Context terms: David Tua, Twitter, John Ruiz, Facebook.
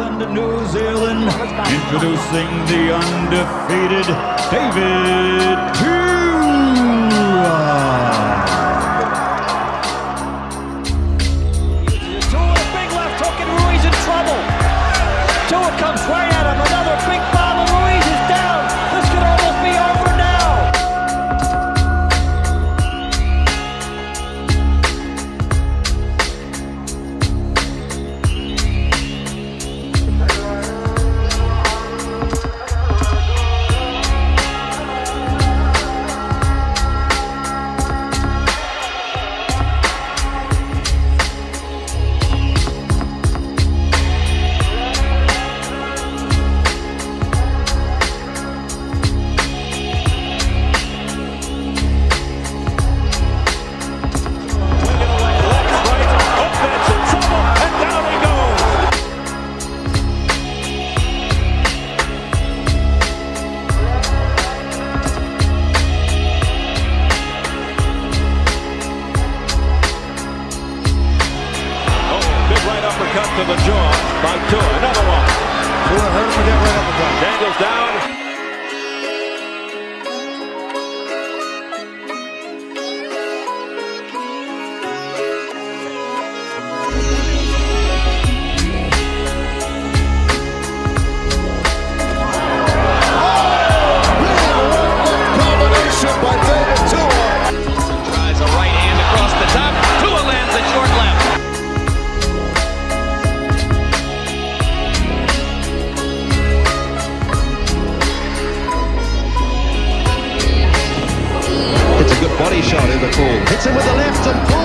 England and New Zealand, introducing the undefeated David Tua. Tua, big left hook, and Ruiz in trouble. Tua comes right at him, another big bomb, and Ruiz is down. This could almost be over to the jaw by Tua. Another one. Tua hurt him again right up the top. Daniels down. Oh! Combination by David Tua. Tries a right hand across the top. Tua lands a short left. Body shot in the pool. Hits him with the left and pull.